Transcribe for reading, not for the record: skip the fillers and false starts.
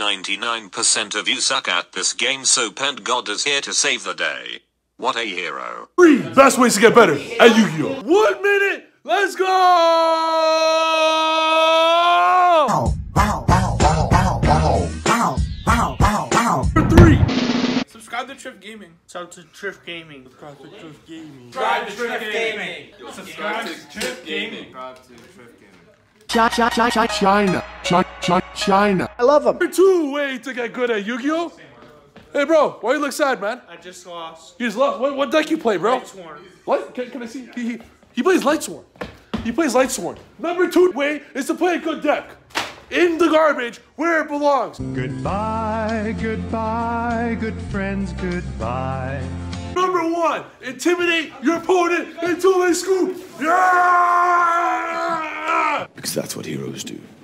99% of you suck at this game, so Pent God is here to save the day. What a hero. 3 best ways to get better at Yu-Gi-Oh! 1 minute, let's go! Ow, ow, ow, ow, ow, ow, ow, ow, ow, ow. Number 3. Subscribe to Trif Gaming. Subscribe to Trif Gaming. Subscribe to Trif Gaming. Subscribe to Trif Gaming. Subscribe to Trif Gaming. Subscribe to Trif Gaming. China. I love them. 2 ways to get good at Yu-Gi-Oh! Hey bro, why you look sad, man? I just lost. You just lost? What deck you play, bro? Lightsworn. What? Can I see? Yeah. He plays Lightsworn. He plays Lightsworn. Number 2 way is to play a good deck. In the garbage, where it belongs. Goodbye, goodbye, good friends, goodbye. Number 1, intimidate your opponent until they scoop. Yeah! Because that's what heroes do.